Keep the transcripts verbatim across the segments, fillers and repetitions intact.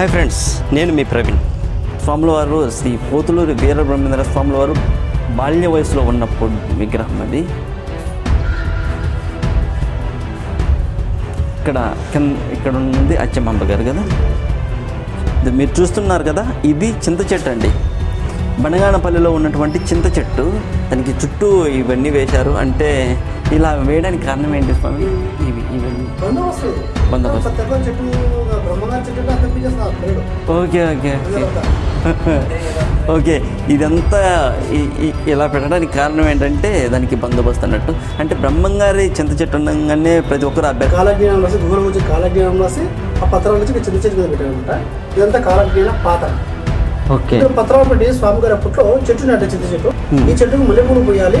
Hi friends, నేను మీ ప్రవీణ్. స్వాములవారు శ్రీ పోతులూరి వీర బ్రహ్మేంద్ర స్వాములవారు బాల్య వయసులో ఉన్నప్పుడు విగ్రహం అది. ఇక్కడ ఇక్కడ ఉన్నది అచ్చమ్మ గారు కదా, ఇది మీరు చూస్తున్నారు కదా, ఇది చింత చెట్టు అండి. బండగానపల్లిలో ఉన్నటువంటి చింత చెట్టు, దానికి చుట్టూ ఇవన్నీ వేశారు. అంటే ఇలా వేయడానికి కారణం ఏంటి స్వామి? ఇవి ఇవన్నీ ఓకే ఓకే ఓకే ఇదంతా ఇలా పెట్టడానికి కారణం ఏంటంటే దానికి బందోబస్తు అన్నట్టు. అంటే బ్రహ్మంగారి చింత చెట్టు ఉండగానే ప్రతి ఒక్కరు అబ్బాయి కాలజ్ఞానం రాసి దూరం వచ్చి కాలజ్ఞానం రాసి ఆ పత్రాల నుంచి చింత చెట్టు మీద పెట్టారనమాట. ఇదంతా కాలజ్ఞాన పాత్ర. ఓకే, పత్రాలు పెట్టి స్వామి గారు అప్పట్లో చెట్టు నాటే చింత చెట్టు. ఈ చెట్టుకు మల్లెపూలు పోయాలి,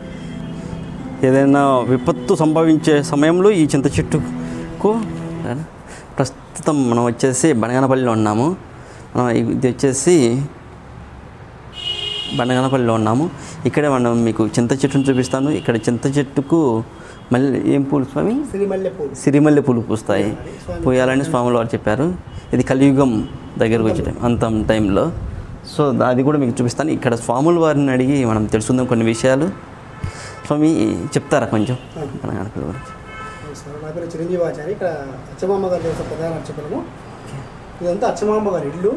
ఏదైనా విపత్తు సంభవించే సమయంలో ఈ చింత చెట్టుకు. ప్రస్తుతం మనం వచ్చేసి బండగానపల్లిలో ఉన్నాము. మనం ఇది వచ్చేసి బండగానపల్లిలో ఉన్నాము. ఇక్కడే మనం మీకు చింత చెట్టును చూపిస్తాను. ఇక్కడ చింత చెట్టుకు మళ్ళీ ఏం పూలు స్వామి? సిరిమల్లెపూలు. సిరిమల్లెపూలు పూస్తాయి, పూయాలని స్వాముల వారు చెప్పారు. ఇది కలియుగం దగ్గరకు వచ్చే అంత టైంలో. సో అది కూడా మీకు చూపిస్తాను. ఇక్కడ స్వాముల వారిని అడిగి మనం తెలుసుకుందాం కొన్ని విషయాలు. స్వామి చెప్తారా కొంచెం బండగానపల్లి గురించి? నా పేరు చిరంజీవి ఆచార్య. ఇక్కడ అచ్చమాంబ గారి దేశ ప్రధాన అర్చకులము. ఇదంతా అచ్చమాంబ గారి ఇల్లు.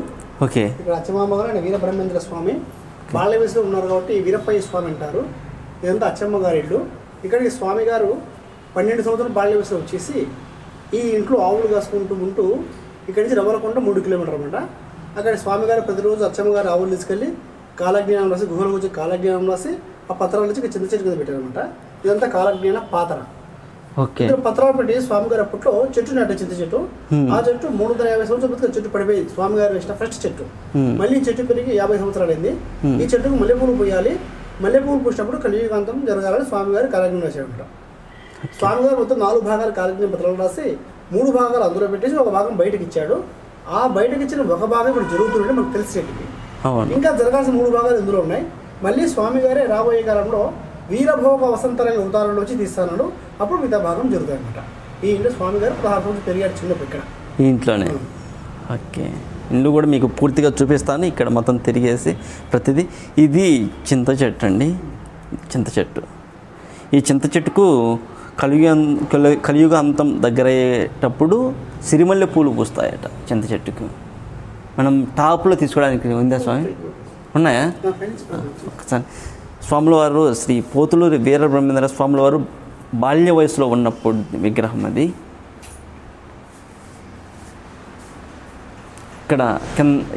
ఓకే, ఇక్కడ అచ్చమాంబ గారు ఆయన వీర బ్రహ్మేంద్ర స్వామి బాల్య వయసులో ఉన్నారు కాబట్టి వీరప్పయ్య స్వామి అంటారు. ఇదంతా అచ్చమ్మ గారి ఇల్లు. ఇక్కడికి స్వామి గారు పన్నెండు సంవత్సరాలు బాల్య వయసులో వచ్చేసి ఈ ఇంట్లో ఆవులు కాసుకుంటూ ఉంటూ ఇక్కడి నుంచి రవలకొండ మూడు కిలోమీటర్ అనమాట. అక్కడ స్వామి గారు ప్రతిరోజు అచ్చమ్మ గారు ఆవులు తీసుకెళ్ళి కాలజ్ఞానం రాసి గుహలో వచ్చి కాలజ్ఞానం రాసి ఆ పత్రాల నుంచి చింత చెట్టు కింద పెట్టారనమాట. ఇదంతా కాలజ్ఞాన పాత్ర. పత్రాలు పెట్టి స్వామి గారు అప్పట్లో చెట్టు నాటే చింత చెట్టు. ఆ చెట్టు మూడు వందల యాభై సంవత్సరాల చెట్టు పడిపోయింది. స్వామి గారు వేసిన ఫస్ట్ చెట్టు. మళ్ళీ చెట్టు పెరిగి యాభై సంవత్సరాలు అయింది. ఈ చెట్టుకు మల్లెపూలు పోయాలి, మల్లెపూలు పూసినప్పుడు కలియుగాంతం జరగాలని స్వామి గారు కాలజ్ఞానం రాశారంట. స్వామి గారు మొత్తం నాలుగు భాగాలు కాలజ్ఞాన పత్రాలు రాసి మూడు భాగాలు అందులో పెట్టేసి ఒక భాగం బయటకు ఇచ్చాడు. ఆ బయటకు ఇచ్చిన ఒక భాగం ఇప్పుడు జరుగుతుంటే మనకు తెలిసి ఇంకా జరగాల్సిన మూడు భాగాలు ఇందులో ఉన్నాయి. మళ్ళీ స్వామి గారే రాబోయే కాలంలో వీరభోగ వసంతరాయ ఉదాహరణ వచ్చి తీస్తాను. అప్పుడు మిగతా భాగం జరుగుతాయి అనమాట. ఈ ఇంట్లో స్వామి గారు ప్రారంభం పెరిగారు చిన్న ఇక్కడ ఈ ఇంట్లోనే. ఓకే, ఇల్లు కూడా మీకు పూర్తిగా చూపిస్తాను. ఇక్కడ మొత్తం తిరిగేసి ప్రతిదీ. ఇది చింత చెట్టు అండి. చింత చెట్టు. ఈ చింత చెట్టుకు కలియుగ కలియుగ అంతం దగ్గర అయ్యేటప్పుడు సిరిమల్లె పూలు పూస్తాయట చింత చెట్టుకు. మనం టాప్లో తీసుకోవడానికి ఉందా స్వామి? ఉన్నాయా? ఒకసారి స్వాములవారు శ్రీ పోతులూరి వీర బ్రహ్మేంద్ర స్వాములవారు బాల్య వయసులో ఉన్నప్పుడు విగ్రహం అది. ఇక్కడ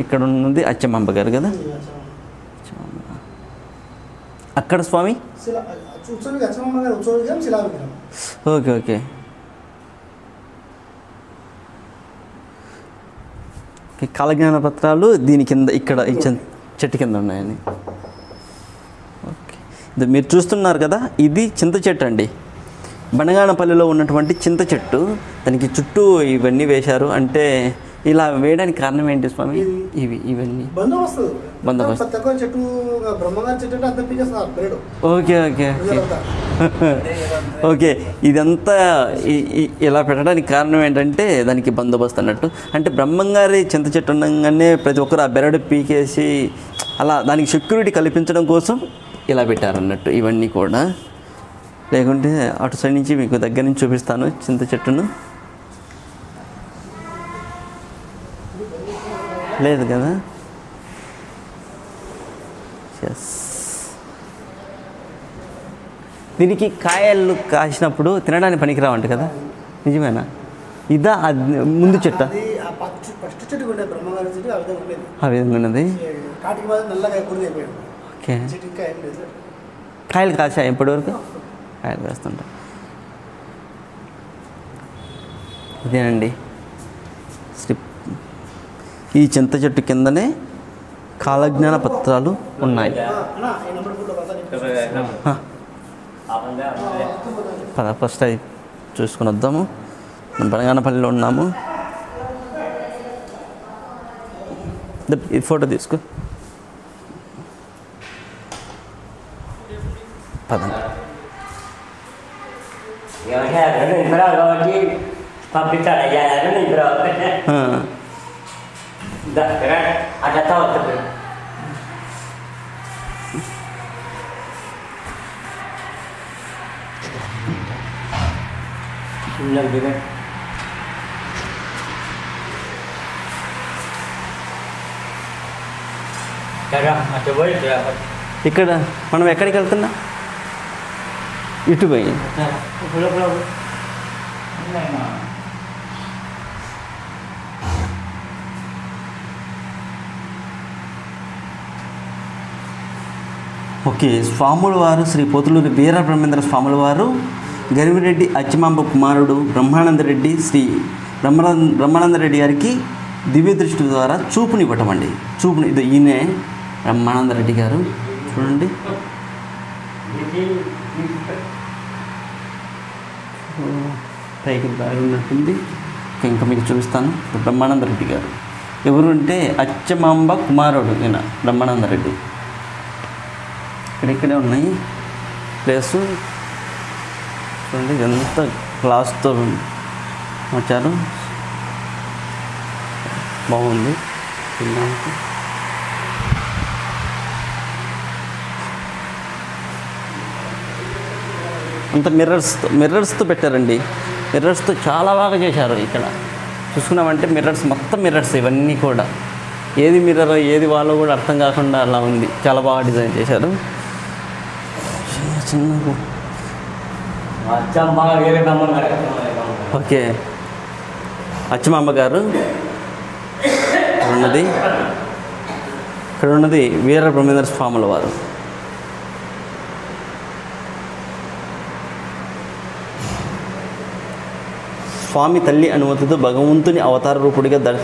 ఇక్కడ ఉన్నది అచ్చమ్మ గారు కదా. అక్కడ స్వామి ఓకే ఓకే కాలజ్ఞాన పత్రాలు దీని కింద ఇక్కడ చెట్టు కింద ఉన్నాయని మీరు చూస్తున్నారు కదా. ఇది చింత చెట్టు అండి. బండగానపల్లిలో ఉన్నటువంటి చింత చెట్టు, దానికి చుట్టూ ఇవన్నీ వేశారు. అంటే ఇలా వేయడానికి కారణం ఏంటి స్వామి? ఇవి ఇవన్నీ బందోబస్తు. ఓకే ఓకే ఓకే ఇదంతా ఇలా పెట్టడానికి కారణం ఏంటంటే దానికి బందోబస్తు అన్నట్టు. అంటే బ్రహ్మంగారి చింత చెట్టు ఉండగానే ప్రతి ఒక్కరు ఆ బెరడు పీకేసి అలా దానికి సెక్యూరిటీ కల్పించడం కోసం ఇలా పెట్టారన్నట్టు. ఇవన్నీ కూడా లేకుంటే అటు సైడ్ నుంచి మీకు దగ్గర నుంచి చూపిస్తాను చింత చెట్టును. లేదు కదా. దీనికి కాయలు కాసినప్పుడు తినడానికి పనికిరావంట కదా, నిజమేనా? ఇదా ముందు చెట్టు ఆ విధంగా ఉన్నది. కాయలు కాసా ఇప్పటివరకు? కాయలు కాస్తుంటా. ఇదేనండి శ్రీ ఈ చింత చెట్టు కిందనే Kalagnana Patralu Unai First I choose Konadamu, Mandagapallilo Namu. The photo this good. Pardon. The red at the top of it. ఇక్కడ మనం ఎక్కడికి వెళ్తున్నా ఇటు పోయి ఓకే స్వాములవారు శ్రీ పోతులూరి వీర బ్రహ్మేంద్ర స్వాములవారు గరివిరెడ్డి అచ్చమాంబ కుమారుడు బ్రహ్మానందరెడ్డి శ్రీ బ్రహ్మా బ్రహ్మానందరెడ్డి గారికి దివ్య దృష్టి ద్వారా చూపునివ్వటం అండి. చూపుని ఇది ఈయనే బ్రహ్మానందరెడ్డి గారు చూడండి. పైకి బాగున్నట్టుంది. ఇంకా మీకు చూపిస్తాను బ్రహ్మానందరెడ్డి గారు ఎవరు అంటే అచ్చమాంబ కుమారుడు ఈయన బ్రహ్మానందరెడ్డి. ఇక్కడ ఇక్కడే ఉన్నాయి ప్లేసు చూడండి ఎంత క్లాస్తో వచ్చారు బాగుంది. తినడానికి అంత మిర్రర్స్తో మిర్రర్స్తో పెట్టారండి. మిర్రర్స్తో చాలా బాగా చేశారు. ఇక్కడ చూసుకున్నామంటే మిర్రర్స్ మొత్తం మిర్రర్స్ ఇవన్నీ కూడా ఏది మిర్రర్ ఏది వాళ్ళో కూడా అర్థం కాకుండా అలా ఉంది. చాలా బాగా డిజైన్ చేశారు. ఓకే అచ్చమాంబ గారు ఉన్నది ఇక్కడ ఉన్నది వీర బ్రహ్మేంద్ర స్వాముల వారు. స్వామి తల్లి అనుమతితో భగవంతుని అవతార రూపుడిగా దర్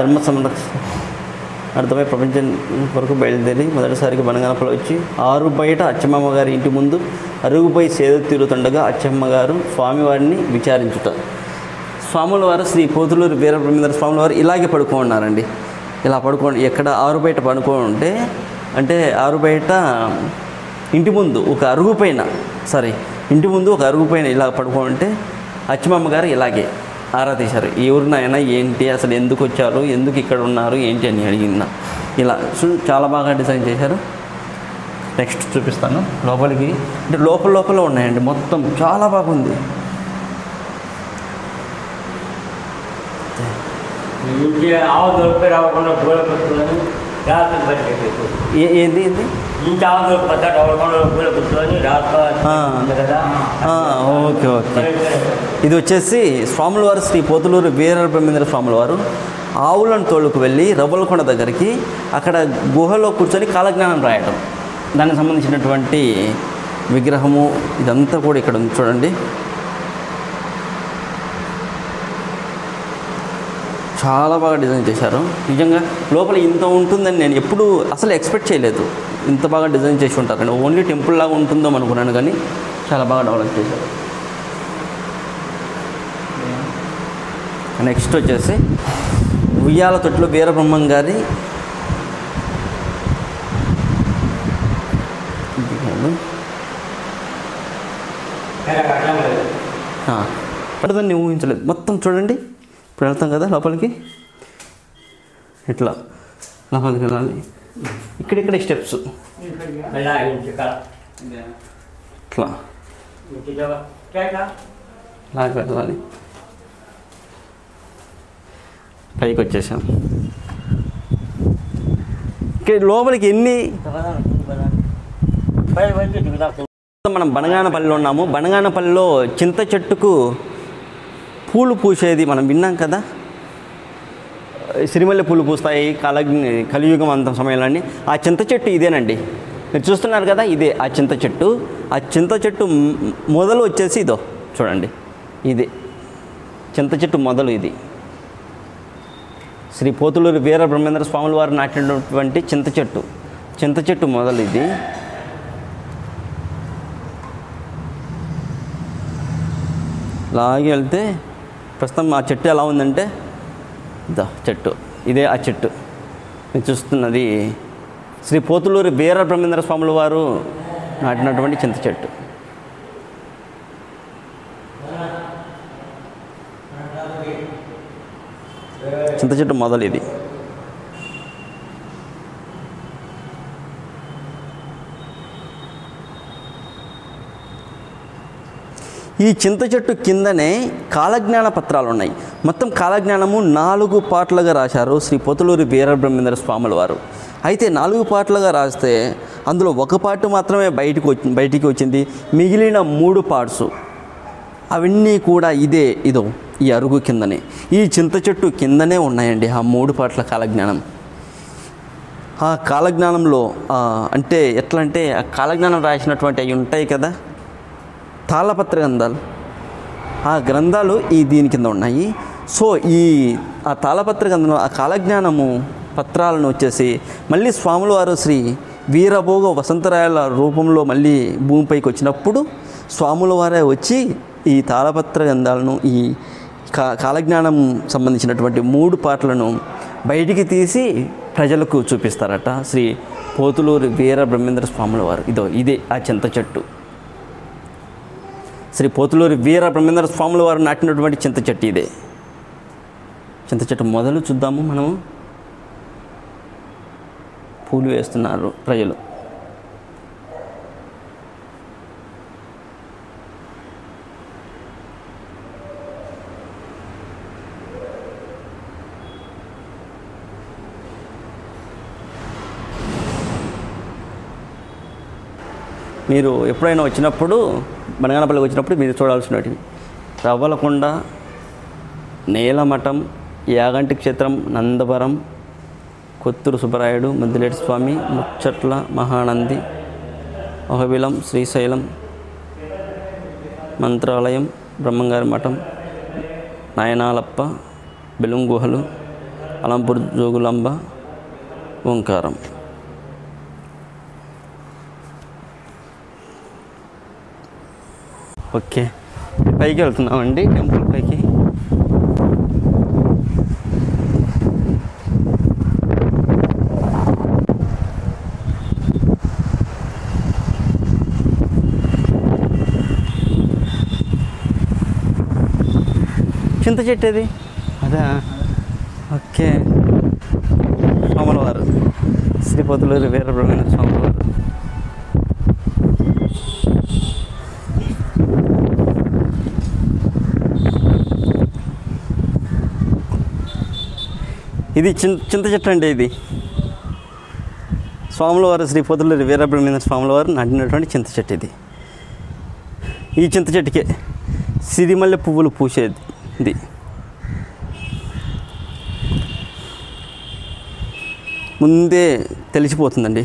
ధర్మ సంరక్షణ అర్థమై ప్రపంచం వరకు బయలుదేరి మొదటిసారికి బనగానపల్లి వచ్చి ఆరు బయట అచ్చమ్మ గారి ఇంటి ముందు అరుగుపై సేద తీరుతుండగా అచ్చమ్మ గారు స్వామివారిని విచారించుట. స్వాముల వారు శ్రీ పోతులూరి వీర బ్రహ్మేంద్ర స్వాముల వారు ఇలాగే పడుకోన్నారండి. ఇలా పడుకోండి ఎక్కడ ఆరు బయట పడుకోంటే అంటే ఆరు బయట ఇంటి ముందు ఒక అరుగు పైన సారీ ఇంటి ముందు ఒక అరుగు పైన ఇలా పడుకోంటే అచ్చమ్మ గారు ఇలాగే ఆరా తీశారు. ఎవరినైనా ఏంటి అసలు ఎందుకు వచ్చారు ఎందుకు ఇక్కడ ఉన్నారు ఏంటి అని అడిగిన ఇలా చాలా బాగా డిజైన్ చేశారు. నెక్స్ట్ చూపిస్తాను లోపలికి అంటే లోపల లోపల ఉన్నాయండి మొత్తం చాలా బాగుంది. ఏంది ఇది ఓకే ఓకే ఇది వచ్చేసి స్వాముల వారు శ్రీ పోతులూరు వీర బ్రహ్మేంద్ర స్వాముల వారు ఆవులను తోలుకు వెళ్ళి రవ్వలకొండ దగ్గరికి అక్కడ గుహలో కూర్చొని కాలజ్ఞానం రాయడం దానికి సంబంధించినటువంటి విగ్రహము ఇదంతా కూడా ఇక్కడ ఉంది చూడండి. చాలా బాగా డిజైన్ చేశారు. నిజంగా లోపల ఇంత ఉంటుందని నేను ఎప్పుడు అసలు ఎక్స్పెక్ట్ చేయలేదు. ఇంత బాగా డిజైన్ చేసి ఉంటారండి. ఓన్లీ టెంపుల్ లాగా ఉంటుందో అనుకున్నాను కానీ చాలా బాగా డెవలప్ చేశారు. నెక్స్ట్ వచ్చేసి ఉయ్యాల తొట్టులో వీరబ్రహ్మం గారి పడుదని ఊహించలేదు. మొత్తం చూడండి ఇప్పుడు వెళ్తాం కదా లోపలికి ఇట్లా లోపలికి వెళ్ళాలి. ఇక్కడిక్కడ స్టెప్స్ ఇట్లా లాగి వెళ్ళాలి. పైకి వచ్చేసాం. ఇక్కడ లోపలికి ఎన్ని మనం బనగానపల్లిలో ఉన్నాము. బనగానపల్లిలో చింత చెట్టుకు పూలు పూసేది మనం విన్నాం కదా. సిరిమల్లె పూలు పూస్తాయి కలగ్ని కలియుగం అంత సమయంలోని ఆ చింత చెట్టు ఇదేనండి. మీరు చూస్తున్నారు కదా ఇదే ఆ చింత చెట్టు. ఆ చింత చెట్టు మొదలు వచ్చేసి ఇదో చూడండి ఇదే చింత చెట్టు మొదలు ఇది. శ్రీ పోతులూరి వీర బ్రహ్మేంద్ర స్వాములవారు నాటినటువంటి చింత చెట్టు చింత చెట్టు మొదలు ఇది. అలాగే వెళ్తే ప్రస్తుతం ఆ చెట్టు ఎలా ఉందంటే ద చెట్టు ఇదే ఆ చెట్టు మీరు చూస్తున్నది శ్రీ పోతులూరి వీర బ్రహ్మేంద్ర స్వాముల వారు నాటినటువంటి చింత చెట్టు. చింత చెట్టు మొదలు ఇది. ఈ చింత చెట్టు కిందనే కాలజ్ఞాన పత్రాలు ఉన్నాయి. మొత్తం కాలజ్ఞానము నాలుగు పాటలుగా రాశారు శ్రీ పోతులూరి వీర బ్రహ్మేంద్ర స్వాముల వారు. అయితే నాలుగు పాటలుగా రాస్తే అందులో ఒక పాటు మాత్రమే బయటకు వచ్చి బయటికి వచ్చింది. మిగిలిన మూడు పార్ట్స్ అవన్నీ కూడా ఇదే ఇదో ఈ అరుగు కిందనే ఈ చింత చెట్టు కిందనే ఉన్నాయండి ఆ మూడు పాటల కాలజ్ఞానం. ఆ కాలజ్ఞానంలో అంటే ఎట్లా అంటే ఆ కాలజ్ఞానం రాసినటువంటి అవి ఉంటాయి కదా తాళపత్ర గ్రంథాలు, ఆ గ్రంథాలు ఈ దీని కింద ఉన్నాయి. సో ఈ ఆ తాళపత్ర గ్రంథంలో ఆ కాలజ్ఞానము పత్రాలను వచ్చేసి మళ్ళీ స్వాముల వారు శ్రీ వీరభోగ వసంతరాయల రూపంలో మళ్ళీ భూమిపైకి వచ్చినప్పుడు స్వాముల వారే వచ్చి ఈ తాళపత్ర గ్రంథాలను ఈ కా కాలజ్ఞానం సంబంధించినటువంటి మూడు పాటలను బయటికి తీసి ప్రజలకు చూపిస్తారట శ్రీ పోతులూరి వీర బ్రహ్మేంద్ర స్వాముల వారు. ఇదో ఇదే ఆ చింత చెట్టు శ్రీ పోతులూరి వీర బ్రహ్మేంద్ర స్వాముల వారు నాటినటువంటి చింత చెట్టు ఇదే. చింత చెట్టు మొదలు చూద్దాము మనము. పూలు వేస్తున్నారు ప్రజలు. మీరు ఎప్పుడైనా వచ్చినప్పుడు మండగనపల్లికి వచ్చినప్పుడు మీరు చూడాల్సినవి రవ్వలకొండ, నేల మఠం, యాగంటిక్ క్షేత్రం, నందవరం, కుత్తూరు సుబ్బరాయుడు, మధురేటి స్వామి, ముచ్చట్ల, మహానంది, ఓహవిలం, శ్రీశైలం, మంత్రాలయం, బ్రహ్మంగార్ మఠం, నయనా లప్ప, బెలుంగుహలు, అలంపూర్, జోగులాంబ, వూంకారం. ఓకే, పైకి వెళ్తున్నామండి టెంపుల్ పైకి. చింత చెట్టు అది అదా. ఓకే, స్వాములవారు శ్రీ పోతులూరి వీర బ్రహ్మేంద్ర స్వాములవారు. ఇది చి చింత చెట్టు అండి. ఇది స్వాములవారు శ్రీ పోతులూరి వీర బ్రహ్మేంద్ర స్వాములవారు నాటినటువంటి చింత చెట్టు ఇది. ఈ చింత చెట్టుకే సిరిమల్లె పువ్వులు పూసేది. ఇది ముందే తెలిసిపోతుందండి,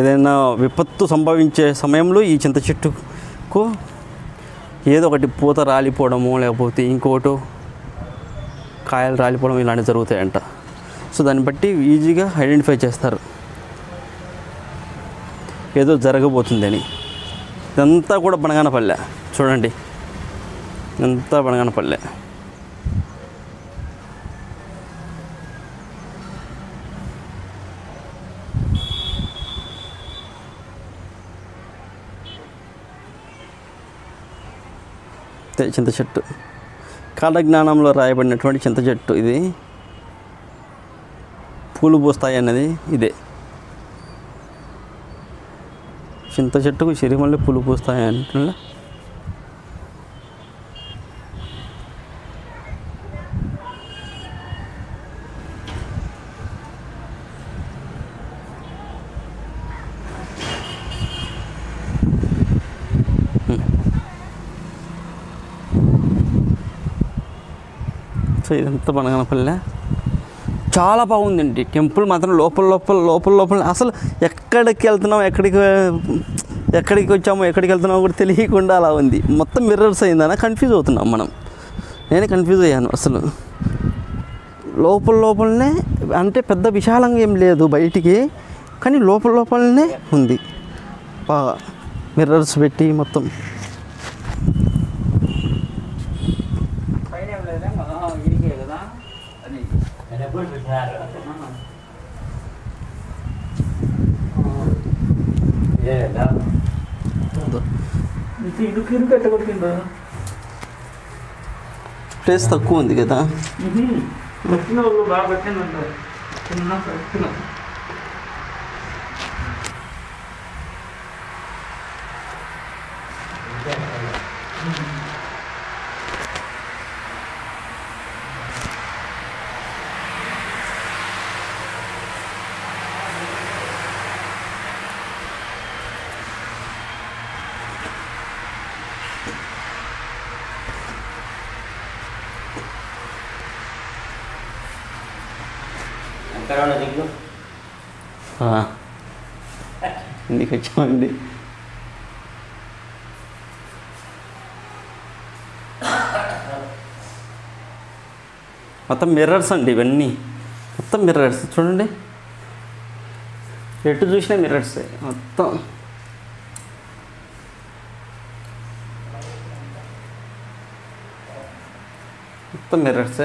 ఏదైనా విపత్తు సంభవించే సమయంలో ఈ చింత చెట్టుకు ఏదో ఒకటి పూత రాలిపోవడము లేకపోతే ఇంకోటో కాయలు రాలిపోవడం ఇలాంటివి జరుగుతాయంట. సో దాన్ని బట్టి ఈజీగా ఐడెంటిఫై చేస్తారు ఏదో జరగబోతుందని. ఇదంతా కూడా బనగానపల్లె చూడండి, అంతా బనగానపల్లె. చింత చెట్టు కాలజ్ఞానంలో రాయబడినటువంటి చింత చెట్టు ఇది. పూలు పూస్తాయి అన్నది ఇదే. చింత చెట్టుకు సిరిమల్లె పూలు పూస్తాయి అంటే సో ఇదంతా బనగానపల్లె. చాలా బాగుందండి టెంపుల్ మాత్రం. లోపల లోపల లోపల లోపల అసలు ఎక్కడికి వెళ్తున్నాం ఎక్కడికి ఎక్కడికి వచ్చామో ఎక్కడికి వెళ్తున్నామో కూడా తెలియకుండా అలా ఉంది. మొత్తం మిర్రర్స్ అయిందనా కన్ఫ్యూజ్ అవుతున్నాం మనం. నేనే కన్ఫ్యూజ్ అయ్యాను అసలు. లోపల లోపలనే, అంటే పెద్ద విశాలంగా ఏం లేదు బయటికి, కానీ లోపల లోపలనే ఉంది. బాగా మిర్రర్స్ పెట్టి మొత్తం. ప్లేస్ తక్కువ ఉంది కదా. ఇందుకు వచ్చామండి. మొత్తం మిర్రర్స్ అండి ఇవన్నీ, మొత్తం మిర్రర్స్ చూడండి, ఎటు చూసినా మిర్రర్స్ మొత్తం. మొత్తం మిర్రర్స్.